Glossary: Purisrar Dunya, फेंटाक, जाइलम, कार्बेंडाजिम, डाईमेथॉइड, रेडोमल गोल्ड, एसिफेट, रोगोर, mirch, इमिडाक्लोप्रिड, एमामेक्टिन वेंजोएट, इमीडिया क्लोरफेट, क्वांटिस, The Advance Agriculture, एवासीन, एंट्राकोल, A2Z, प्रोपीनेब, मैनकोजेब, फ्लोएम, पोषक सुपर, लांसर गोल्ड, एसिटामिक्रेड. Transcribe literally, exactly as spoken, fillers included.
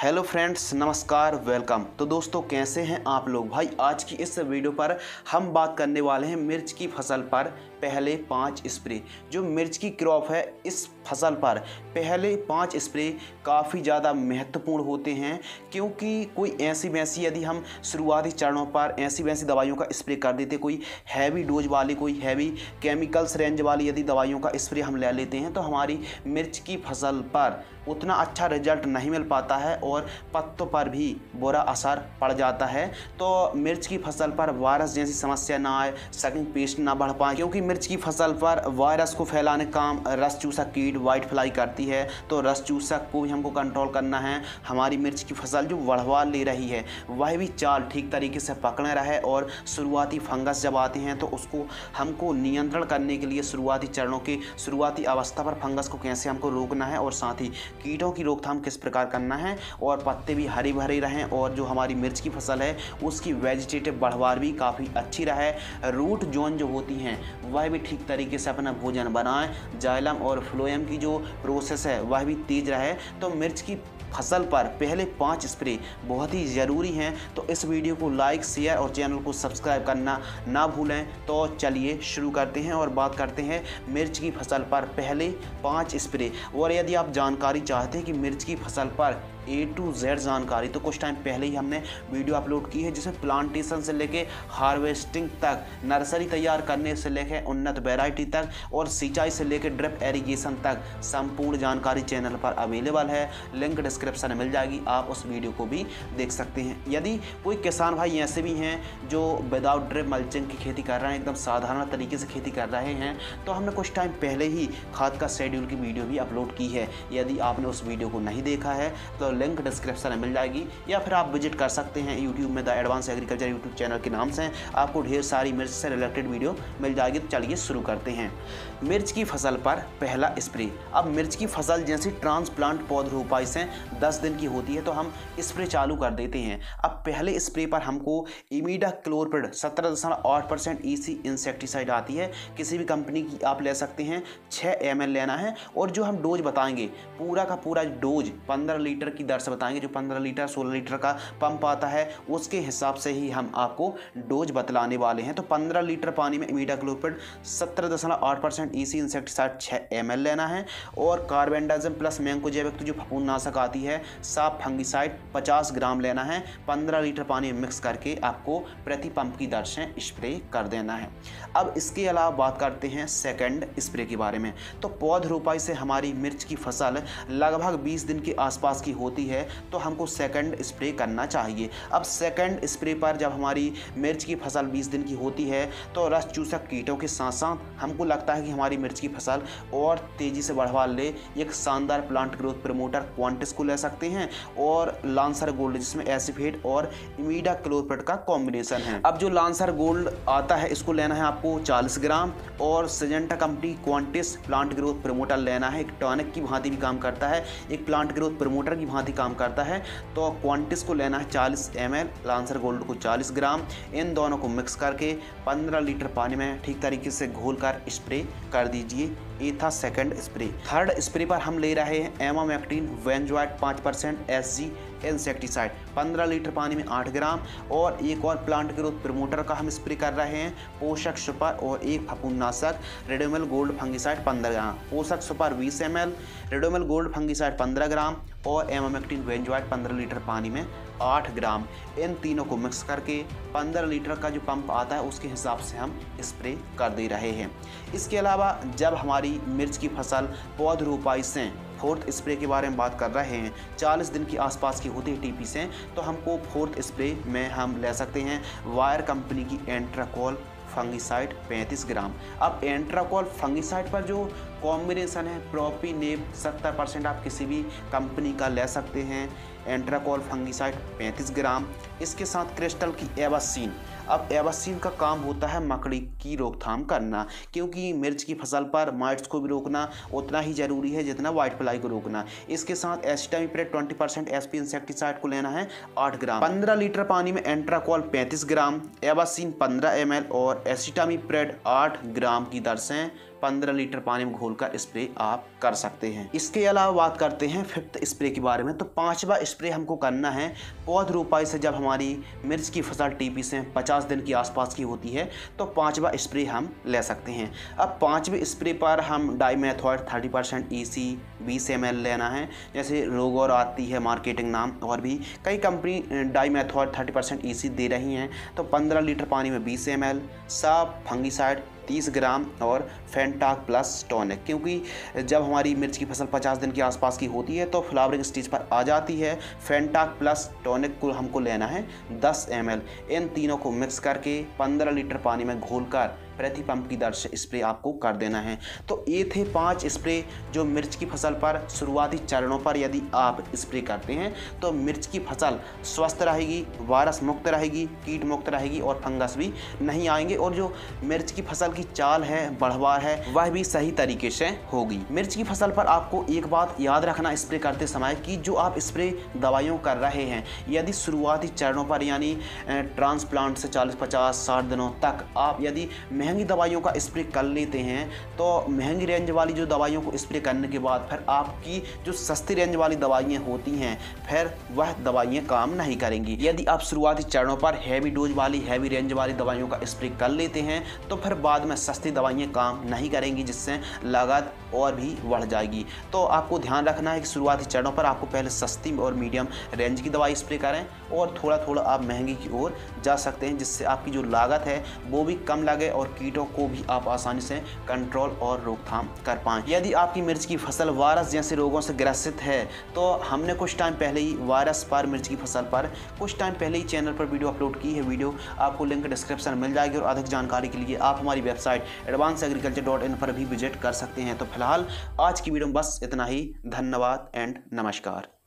Hello friends, नमस्कार, welcome. तो दोस्तों कैसे हैं आप लोग? भाई आज की इस वीडियो पर हम बात करने वाले हैं मिर्च की फसल पर पहले पाँच स्प्रे। जो मिर्च की क्रॉप है इस फसल पर पहले पाँच स्प्रे काफ़ी ज़्यादा महत्वपूर्ण होते हैं, क्योंकि कोई ऐसी वैसी यदि हम शुरुआती चरणों पर ऐसी वैसी दवाइयों का स्प्रे कर देते, कोई हैवी डोज वाली, कोई हैवी केमिकल्स रेंज वाली यदि दवाइयों का स्प्रे हम ले लेते हैं तो हमारी मिर्च की फसल पर उतना अच्छा रिजल्ट नहीं मिल पाता है और पत्तों पर भी बुरा असर पड़ जाता है। तो मिर्च की फसल पर वायरस जैसी समस्या ना आए, सकिंग पेस्ट ना बढ़ पाए, क्योंकि मिर्च की फसल पर वायरस को फैलाने का काम रस चूसक कीट वाइट फ्लाई करती है। तो रस चूसक को भी हमको कंट्रोल करना है। हमारी मिर्च की फसल जो बढ़वा ले रही है वह भी चाल ठीक तरीके से पकड़े रहे, और शुरुआती फंगस जब आते हैं तो उसको हमको नियंत्रण करने के लिए शुरुआती चरणों के शुरुआती अवस्था पर फंगस को कैसे हमको रोकना है और साथ ही कीटों की रोकथाम किस प्रकार करना है, और पत्ते भी हरे भरे रहें और जो हमारी मिर्च की फसल है उसकी वेजिटेटिव बढ़वार भी काफ़ी अच्छी रहे। रूट जोन जो होती हैं वह भी ठीक तरीके से अपना भोजन बनाएं। जाइलम और फ्लोएम की जो प्रोसेस है वह भी तेज रहे। तो मिर्च की फसल पर पहले पाँच स्प्रे बहुत ही ज़रूरी हैं। तो इस वीडियो को लाइक, शेयर और चैनल को सब्सक्राइब करना ना भूलें। तो चलिए शुरू करते हैं और बात करते हैं मिर्च की फसल पर पहले पाँच स्प्रे। और यदि आप जानकारी चाहते हैं कि मिर्च की फसल पर ए टू जेड जानकारी, तो कुछ टाइम पहले ही हमने वीडियो अपलोड की है जिसमें प्लांटेशन से लेके हार्वेस्टिंग तक, नर्सरी तैयार करने से लेके उन्नत वैरायटी तक और सिंचाई से लेके ड्रिप इरिगेशन तक संपूर्ण जानकारी चैनल पर अवेलेबल है। लिंक डिस्क्रिप्शन में मिल जाएगी, आप उस वीडियो को भी देख सकते हैं। यदि कोई किसान भाई ऐसे भी हैं जो विदाउट ड्रिप मल्चिंग की खेती कर रहे हैं, एकदम साधारण तरीके से खेती कर रहे हैं, तो हमने कुछ टाइम पहले ही खाद का शेड्यूल की वीडियो भी अपलोड की है। यदि आपने उस वीडियो को नहीं देखा है तो लिंक डिस्क्रिप्शन में मिल जाएगी, या फिर आप विजिट कर सकते हैं यूट्यूब में, the advance agriculture YouTube channel के नाम से आपको ढेर सारी मिर्च से रिलेटेड वीडियो मिल जाएगी। तो चलिए शुरू करते हैं मिर्च की फसल पर पहला स्प्रे। अब मिर्च की फसल जैसी ट्रांसप्लांट पौधरोपाई से दस दिन की होती है तो हम स्प्रे चालू कर देते हैं। अब पहले स्प्रे पर हमको इमीडिया क्लोरफेट सत्रह दशमलव आठ परसेंट ई सी इंसेक्टिसाइड आती है, किसी भी कंपनी की आप ले सकते हैं। छः एम एल लेना है, और जो हम डोज बताएंगे पूरा का पूरा डोज पंद्रह लीटर की दर से बताएंगे। जो पंद्रह लीटर सोलह लीटर का पंप आता है उसके हिसाब से ही हम आपको डोज बतलाने वाले हैं। तो पंद्रह लीटर पानी में इमिडाक्लोप्रिड सत्रह दशमलव आठ परसेंट ई सी इंसेक्टिसाइड छः एम एल लेना है, और कार्बेंडाजिम प्लस मैनकोजेब जो फफूंदनाशक आती है साफ फंगिसाइड पचास ग्राम लेना है। पंद्रह लीटर पानी मिक्स करके आपको प्रति पंप की दर से स्प्रे कर देना है। अब इसके अलावा बात करते हैं सेकेंड स्प्रे के बारे में। तो पौध रोपाई से हमारी मिर्च की फसल लगभग बीस दिन के आसपास की होती है, तो हमको सेकंड स्प्रे करना चाहिए। अब सेकंड स्प्रे पर जब हमारी मिर्च की फसल बीस दिन की होती है तो रस चूसक कीटों के साथ साथ हमको लगता है कि हमारी मिर्च की फसल और तेज़ी से बढ़वा ले। एक शानदार प्लांट ग्रोथ प्रमोटर क्वांटिस को ले सकते हैं, और लांसर गोल्ड जिसमें एसिफेट और इमीडिया क्लोरफेट का कॉम्बिनेशन है। अब जो लांसर गोल्ड आता है इसको लेना है आपको चालीस ग्राम, और Syngenta company क्वांटिस plant growth promoter लेना है। एक टॉनिक की भांति भी काम करता है, एक प्लांट ग्रोथ प्रमोटर की भांति काम करता है। तो क्वांटिस को लेना है चालीस एम एल, लांसर गोल्ड को चालीस ग्राम। इन दोनों को मिक्स करके पंद्रह लीटर पानी में ठीक तरीके से घोलकर स्प्रे कर दीजिए। ये था सेकंड स्प्रे। थर्ड स्प्रे पर हम ले रहे हैं एमामेक्टिन वेंजोएट पाँच परसेंट एस जी इंसेक्टिसाइड पंद्रह लीटर पानी में आठ ग्राम, और एक और प्लांट ग्रोथ प्रमोटर का हम स्प्रे कर रहे हैं पोषक सुपर, और एक फफूंदनाशक रेडोमल गोल्ड फंगिसाइड पंद्रह ग्राम। पोषक सुपर बीस M L, रेडोमल गोल्ड fungicide पंद्रह ग्राम और एमामेक्टिन वेंजोएट पंद्रह लीटर पानी में आठ ग्राम। इन तीनों को मिक्स करके पंद्रह लीटर का जो पंप आता है उसके हिसाब से हम स्प्रे कर दे रहे हैं। इसके अलावा जब हमारी मिर्च की फसल पौध रोपाई से फोर्थ स्प्रे के बारे में बात कर रहे हैं, चालीस दिन के आसपास की होती है टीपी से, तो हमको फोर्थ स्प्रे में हम ले सकते हैं वायर कंपनी की एंट्राकोल फंगिसाइड पैंतीस ग्राम। अब एंट्राकोल फंगिसाइड पर जो कॉम्बिनेशन है प्रोपीनेब सत्तर परसेंट, आप किसी भी कंपनी का ले सकते हैं। एंट्राकोल फंगिसाइड पैंतीस ग्राम, इसके साथ क्रिस्टल की एवासीन। अब एवासीन का काम होता है मकड़ी की रोकथाम करना, क्योंकि मिर्च की फसल पर माइट्स को भी रोकना उतना ही ज़रूरी है जितना वाइट फ्लाई को रोकना। इसके साथ एसिटामिक्रेड बीस परसेंट एसपी इंसेक्टिसाइड को लेना है आठ ग्राम। पंद्रह लीटर पानी में एंट्राकोल पैंतीस ग्राम, एवासीन पंद्रह एम एल और एसिटामिक्रेड आठ ग्राम की दर से पंद्रह लीटर पानी में घोलकर स्प्रे आप कर सकते हैं। इसके अलावा बात करते हैं फिफ्थ स्प्रे के बारे में। तो पाँचवा स्प्रे स्प्रे हमको करना है पौध रोपाई से जब हमारी मिर्च की फसल टीपी से पचास दिन के आसपास की होती है तो पाँचवा स्प्रे हम ले सकते हैं। अब पाँचवें स्प्रे पर हम डाईमेथॉइड थर्टी परसेंट ई सी बीस एम एल लेना है। जैसे रोगोर आती है मार्केटिंग नाम, और भी कई company डाईमेथॉइड thirty percent E C दे रही हैं। तो पंद्रह लीटर पानी में बीस एम एल, साफ फंगीसाइड तीस ग्राम और फेंटाक प्लस टॉनिक, क्योंकि जब हमारी मिर्च की फसल पचास दिन के आसपास की होती है तो फ्लावरिंग स्टेज पर आ जाती है। फेंटाक प्लस टॉनिक को हमको लेना है दस एम एल। इन तीनों को मिक्स करके पंद्रह लीटर पानी में घोलकर प्रति पंप की दर से स्प्रे आपको कर देना है। तो ये थे पांच स्प्रे जो मिर्च की फसल पर शुरुआती चरणों पर यदि आप स्प्रे करते हैं तो मिर्च की फसल स्वस्थ रहेगी, वायरस मुक्त रहेगी, कीट मुक्त रहेगी और फंगस भी नहीं आएंगे, और जो मिर्च की फसल की चाल है, बढ़वार है, वह भी सही तरीके से होगी। मिर्च की फसल पर आपको एक बात याद रखना स्प्रे करते समय कि जो आप स्प्रे दवाइयों कर रहे हैं, यदि शुरुआती चरणों पर यानी ट्रांसप्लांट से चालीस पचास साठ दिनों तक आप यदि महंगी दवाइयों का स्प्रे कर लेते हैं तो महंगी रेंज वाली जो दवाइयों को स्प्रे करने के बाद फिर आपकी जो सस्ती रेंज वाली दवाइयाँ होती हैं फिर वह दवाइयाँ काम नहीं करेंगी। यदि आप शुरुआती चरणों पर हैवी डोज वाली हैवी रेंज वाली दवाइयों का स्प्रे कर लेते हैं तो फिर बाद में सस्ती दवाइयाँ काम नहीं करेंगी, जिससे लागत और भी बढ़ जाएगी। तो आपको ध्यान रखना है कि शुरुआती चरणों पर आपको पहले सस्ती और मीडियम रेंज की दवाई स्प्रे करें और थोड़ा थोड़ा आप महंगी की ओर जा सकते हैं, जिससे आपकी जो लागत है वो भी कम लगे और कीटों को भी आप आसानी से कंट्रोल और रोकथाम कर पाएँ। यदि आपकी मिर्च की फसल वायरस जैसे रोगों से ग्रसित है तो हमने कुछ टाइम पहले ही वायरस पर मिर्च की फसल पर कुछ टाइम पहले ही चैनल पर वीडियो अपलोड की है। वीडियो आपको लिंक डिस्क्रिप्शन मिल जाएगी और अधिक जानकारी के लिए आप हमारी website advance agriculture dot in पर भी विजिट कर सकते हैं। तो फिलहाल आज की वीडियो में बस इतना ही। धन्यवाद एंड नमस्कार।